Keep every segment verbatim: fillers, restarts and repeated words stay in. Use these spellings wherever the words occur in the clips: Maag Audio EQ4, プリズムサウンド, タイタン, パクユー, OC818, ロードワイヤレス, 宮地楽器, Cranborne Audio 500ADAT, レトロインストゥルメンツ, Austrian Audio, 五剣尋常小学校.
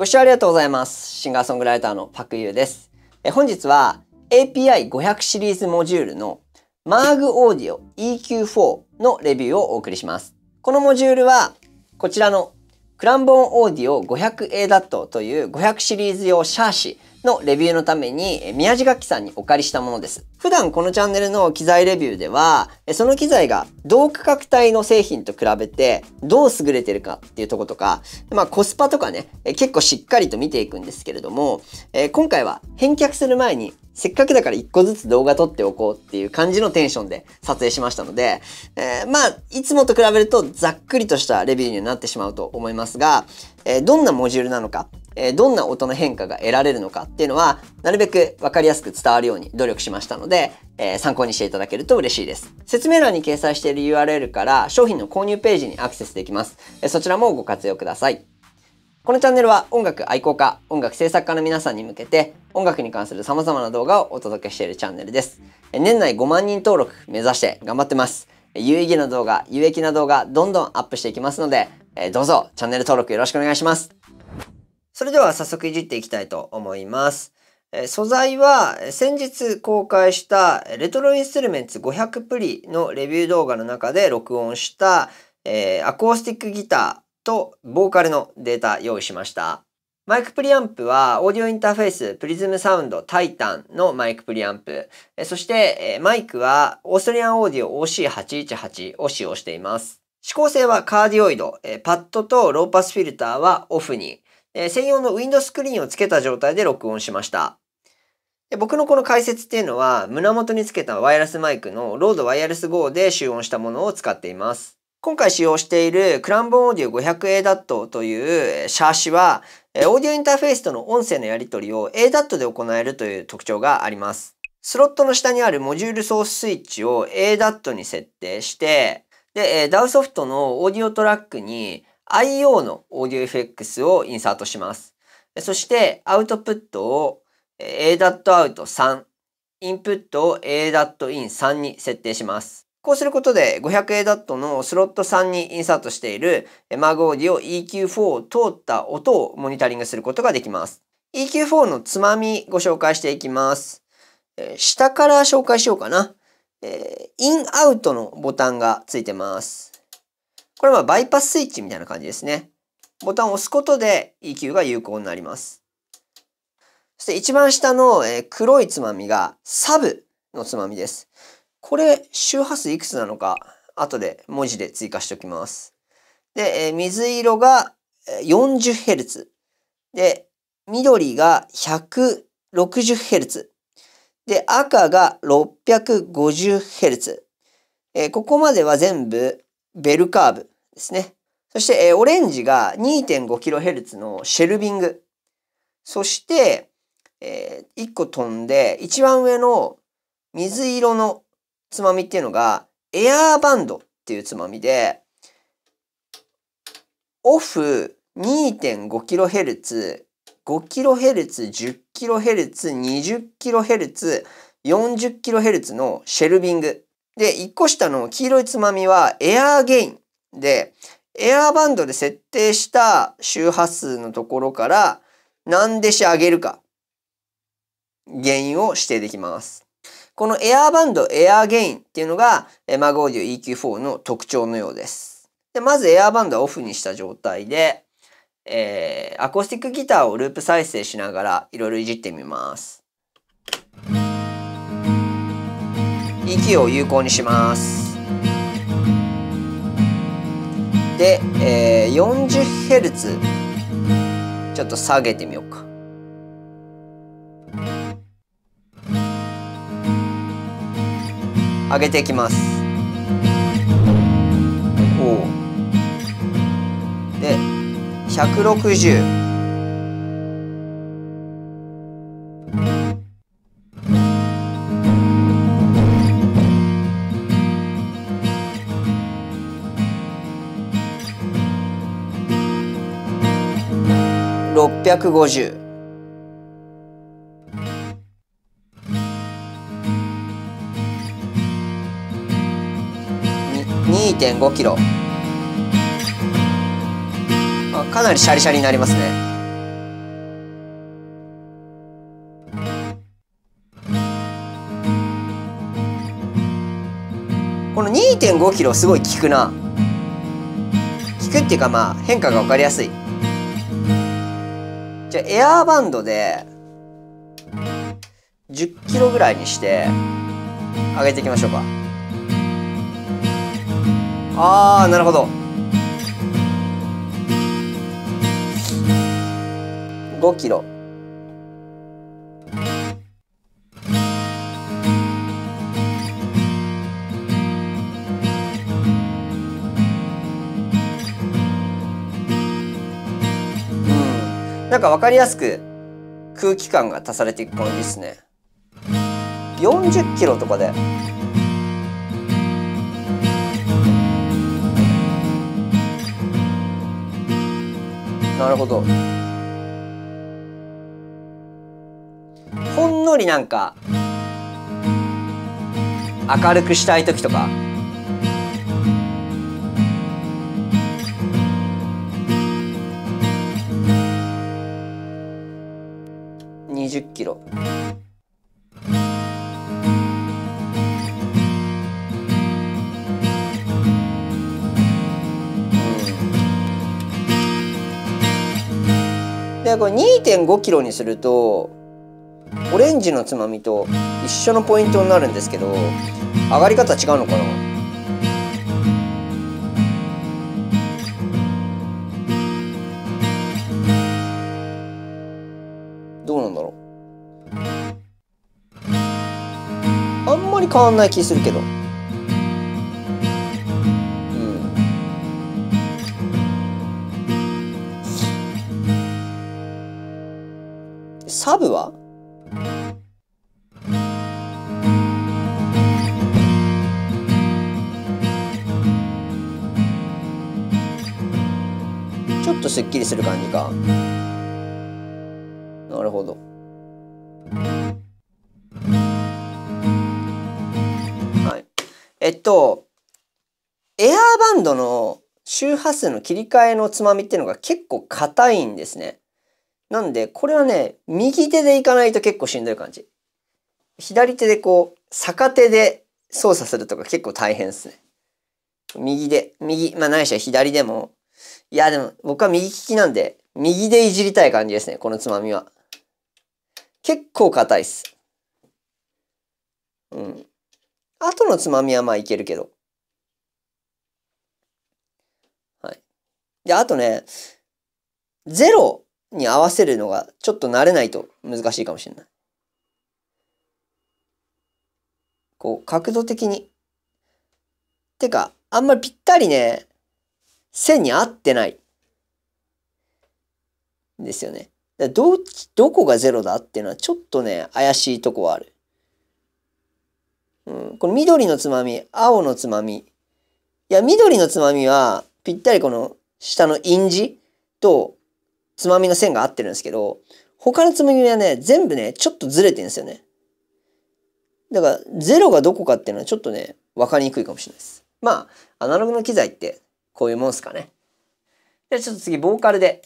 ご視聴ありがとうございます。シンガーソングライターのパクユーです。え本日は エーピーアイごひゃく シリーズモジュールの Maag Audio イーキューフォー のレビューをお送りします。このモジュールはこちらのクランボーンオーディオ ごひゃくエーダット というごひゃくシリーズ用シャーシのレビューのために宮地楽器さんにお借りしたものです。普段このチャンネルの機材レビューでは、その機材が同価格帯の製品と比べてどう優れてるかっていうとことか、まあコスパとかね、結構しっかりと見ていくんですけれども、今回は返却する前にせっかくだからいっこずつ動画撮っておこうっていう感じのテンションで撮影しましたので、えー、まあ、いつもと比べるとざっくりとしたレビューになってしまうと思いますが、えー、どんなモジュールなのか、えー、どんな音の変化が得られるのかっていうのは、なるべくわかりやすく伝わるように努力しましたので、えー、参考にしていただけると嬉しいです。説明欄に掲載している ユーアールエル から商品の購入ページにアクセスできます。えー、そちらもご活用ください。このチャンネルは音楽愛好家、音楽制作家の皆さんに向けて音楽に関する様々な動画をお届けしているチャンネルです。年内ごまんにん登録目指して頑張ってます。有意義な動画、有益な動画、どんどんアップしていきますので、どうぞチャンネル登録よろしくお願いします。それでは早速いじっていきたいと思います。素材は先日公開したレトロインストゥルメンツごひゃくプリのレビュー動画の中で録音したアコースティックギター、とボーカルのデータ用意しました。マイクプリアンプはオーディオインターフェースプリズムサウンドタイタンのマイクプリアンプ。そしてマイクはオーストリアンオーディオ オーシーはちいちはち を使用しています。指向性はカーディオイド、パッドとローパスフィルターはオフに、専用のウィンドスクリーンをつけた状態で録音しました。僕のこの解説っていうのは胸元につけたワイヤレスマイクのロードワイヤレス ゴー で集音したものを使っています。今回使用しているクランボーンオーディオ ごひゃくエーダット というシャーシは、オーディオインターフェースとの音声のやり取りを エーダット で行えるという特徴があります。スロットの下にあるモジュールソーススイッチを エーダット に設定して、で、ダウ ソフトのオーディオトラックに アイオー のオーディオ エフエックス をインサートします。そしてアウトプットを エーダットアウトさん、インプットを エーダットインさん に設定します。こうすることで ごひゃくエーダット のスロットさんにインサートしている Maag Audio イーキューフォー を通った音をモニタリングすることができます。イーキューフォー のつまみご紹介していきます。えー、下から紹介しようかな。えー、インアウトのボタンがついてます。これはバイパススイッチみたいな感じですね。ボタンを押すことで イーキュー が有効になります。そして一番下の黒いつまみがサブのつまみです。これ、周波数いくつなのか、後で文字で追加しておきます。で、えー、水色が よんじゅうヘルツ。で、緑が ひゃくろくじゅうヘルツ。で、赤が ろっぴゃくごじゅうヘルツ。えー、ここまでは全部ベルカーブですね。そして、えー、オレンジが にてんごキロヘルツ のシェルビング。そして、えー、いっこ飛んで、一番上の水色のつまみっていうのが、エアーバンドっていうつまみで、オフ にてんごキロヘルツ、ごキロヘルツ、じゅっキロヘルツ、にじゅっキロヘルツ、よんじゅっキロヘルツ のシェルビング。で、いっこ下の黄色いつまみはエアーゲインで、エアーバンドで設定した周波数のところから何デシ上げるか、ゲインを指定できます。このエアーバンド、エアーゲインっていうのが Maag Audio イーキューフォー の特徴のようです。でまずエアーバンドはオフにした状態で、えー、アコースティックギターをループ再生しながらいろいろいじってみます。イーキュー を有効にします。で、えー、よんじゅうヘルツ ちょっと下げてみようか。上げていきます。おで、ひゃくろくじゅう。ろっぴゃくごじゅう。にてんごキロ、あ、かなりシャリシャリになりますね。この にてんごキロすごい効くな。効くっていうかまあ変化が分かりやすい。じゃあエアーバンドでじゅっキロぐらいにして上げていきましょうか。あーなるほど。ごキロ。なんか分かりやすく空気感が足されていく感じですね。よんじゅっキロとかで。なるほど。ほんのりなんか明るくしたい時とか。にじゅっキロ。でこれ にてんごキロにするとオレンジのつまみと一緒のポイントになるんですけど、上がり方違うのかな。あんまり変わんない気するけど、うん、サブはちょっとすっきりする感じか。なるほど。えっと、エアーバンドの周波数の切り替えのつまみっていうのが結構硬いんですね。なんで、これはね、右手でいかないと結構しんどい感じ。左手でこう、逆手で操作するとか結構大変ですね。右で、右、まあないしは左でも、いやでも僕は右利きなんで、右でいじりたい感じですね、このつまみは。結構硬いっす。うん。あとのつまみはまあいけるけど。はい。で、あとね、ゼロに合わせるのがちょっと慣れないと難しいかもしれない。こう、角度的に。てか、あんまりぴったりね、線に合ってない。ですよね。ど、どこがゼロだっていうのはちょっとね、怪しいとこはある。うん、この緑のつまみ、青のつまみ。いや、緑のつまみは、ぴったりこの下の印字とつまみの線が合ってるんですけど、他のつまみはね、全部ね、ちょっとずれてるんですよね。だから、ゼロがどこかっていうのはちょっとね、わかりにくいかもしれないです。まあ、アナログの機材って、こういうもんすかね。じゃあちょっと次、ボーカルで。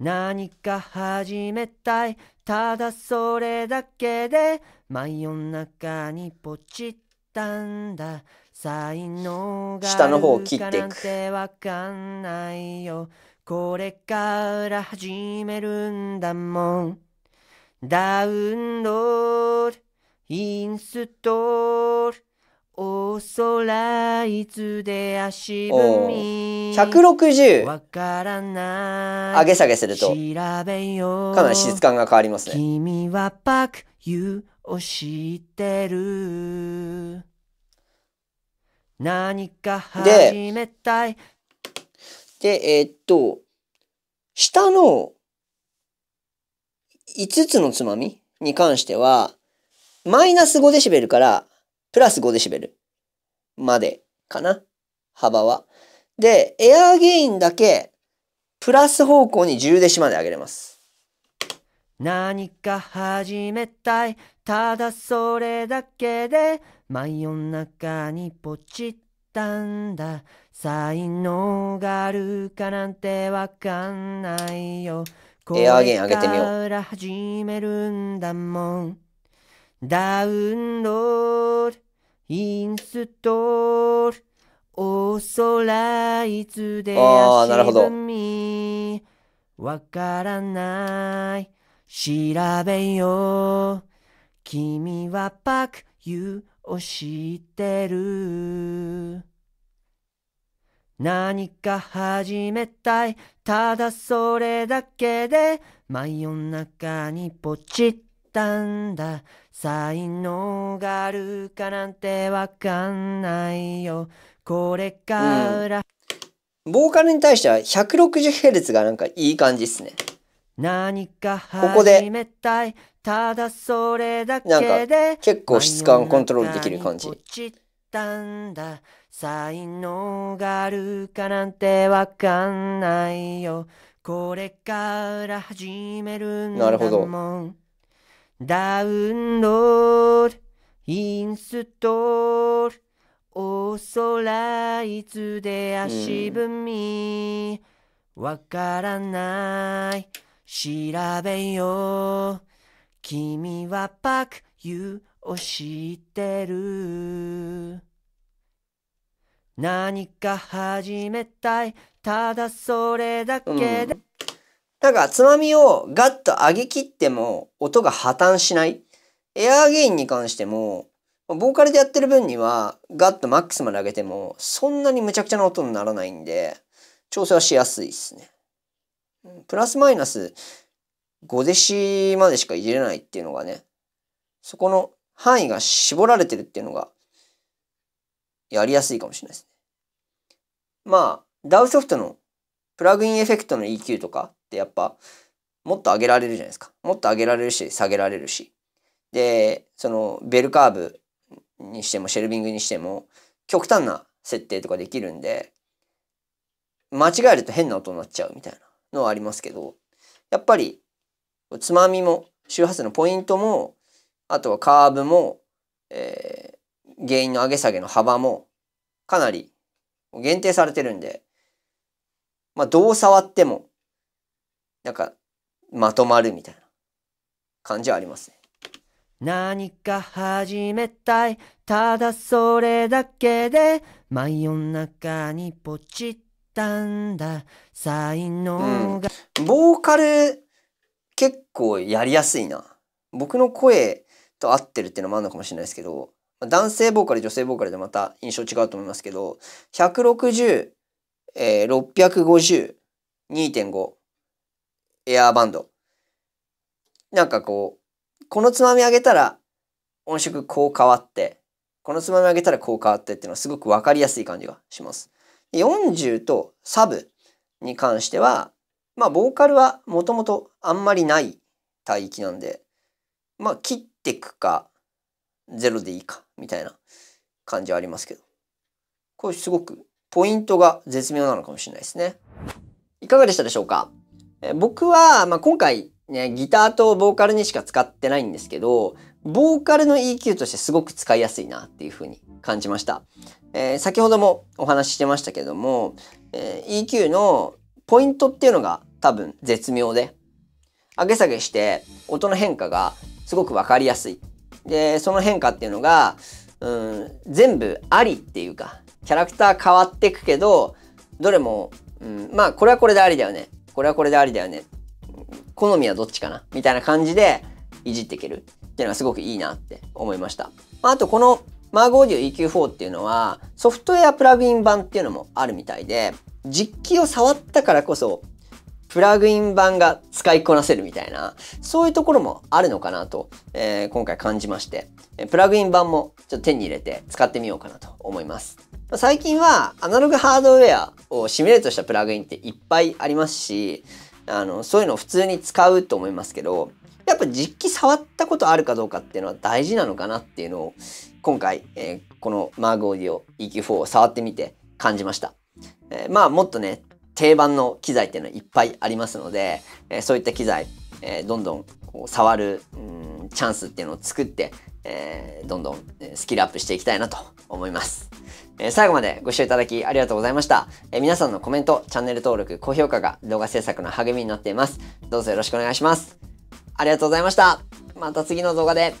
何か始めたい、ただそれだけで真夜中にポチったんだ。才能があるかなんてわかんないよ。これから始めるんだもん。ダウンロード、インストール、お空いつで足踏み。ひゃくろくじゅう上げ下げするとかなり質感が変わりますね。君はパクユを知ってる。何か始めたい。で、でえー、っと下のいつつのつまみに関してはマイナスごデシベルからプラスごデシベルまでかな、幅は。で、エアーゲインだけ、プラス方向にじゅうデシまで上げれます。何か始めたい、ただそれだけで、真夜中にポチったんだ。才能があるかなんてわかんないよ。エアーゲイン上げてみよう。これから始めるんだもん。ダウンロード、インストールオーソライズで足踏みわからない調べよう君はパクユを知ってる何か始めたいただそれだけで真夜中にポチったんだ才能があるかなんてわかんないよこれから、うん、ボーカルに対しては ひゃくろくじゅうヘルツ がなんかいい感じっすね。何か始めたいただそれだけでなんか結構質感コントロールできる感じ。才能があるかなんてわかんないよこれから始めるんだもん。なるほど。ダウンロードインストールオーソライズで足踏みわからない調べよう君はパクユを知ってる何か始めたいただそれだけで、うん、なんかつまみをガッと上げきっても音が破綻しない。エアーゲインに関してもボーカルでやってる分にはガッとマックスまで上げてもそんなにむちゃくちゃな音にならないんで調整はしやすいですね。プラスマイナスごデシまでしかいじれないっていうのがね、そこの範囲が絞られてるっていうのがやりやすいかもしれないですね。まあ ダウ ソフトのプラグインエフェクトの イーキュー とかってやっぱもっと上げられるじゃないですか。もっと上げられるし下げられるし、でそのベルカーブにしてもシェルビングにしても極端な設定とかできるんで間違えると変な音になっちゃうみたいなのはありますけど、やっぱりつまみも周波数のポイントもあとはカーブも、えー、ゲインの上げ下げの幅もかなり限定されてるんで、まあ、どう触ってもなんかまとまるみたいな感じはありますね。何か始めたいただそれだけで真夜中にポチったんだ才能が、うん、ボーカル結構やりやすいな。僕の声と合ってるっていうのもあるのかもしれないですけど、男性ボーカル女性ボーカルでまた印象違うと思いますけど、ひゃくろくじゅう、えー、ろっぴゃくごじゅう、にてんご エアーバンドなんかこうこのつまみ上げたら音色こう変わってこのつまみ上げたらこう変わってっていうのはすごく分かりやすい感じがします。よんじゅうとサブに関してはまあボーカルはもともとあんまりない帯域なんで、まあ切ってくかゼロでいいかみたいな感じはありますけど、これすごくポイントが絶妙なのかもしれないですね。いかがでしたでしょうか。え僕は、まあ、今回ねギターとボーカルにしか使ってないんですけど、ボーカルの イーキュー としてすごく使いやすいなっていう風に感じました。えー、先ほどもお話ししてましたけども、えー、イーキュー のポイントっていうのが多分絶妙で上げ下げして音の変化がすごく分かりやすい。でその変化っていうのが、うん、全部ありっていうかキャラクター変わってくけどどれも、うん、まあこれはこれでありだよねこれはこれでありだよね好みはどっちかなみたいな感じでいじっていけるっていうのがすごくいいなって思いました。あとこの Maag Audio イーキューフォー っていうのはソフトウェアプラグイン版っていうのもあるみたいで、実機を触ったからこそプラグイン版が使いこなせるみたいな、そういうところもあるのかなと、えー、今回感じまして、プラグイン版もちょっと手に入れて使ってみようかなと思います。最近はアナログハードウェアをシミュレートしたプラグインっていっぱいありますし、あのそういうのを普通に使うと思いますけど、やっぱ実機触ったことあるかどうかっていうのは大事なのかなっていうのを今回、えー、この Maag Audio イーキューフォー を触ってみて感じました。えー、まあもっとね定番の機材っていうのはいっぱいありますので、えー、そういった機材、えー、どんどんこう触るうんチャンスっていうのを作って、えー、どんどんスキルアップしていきたいなと思います、えー、最後までご視聴いただきありがとうございました、えー、皆さんのコメントチャンネル登録高評価が動画制作の励みになっています。どうぞよろしくお願いします。ありがとうございました。また次の動画で。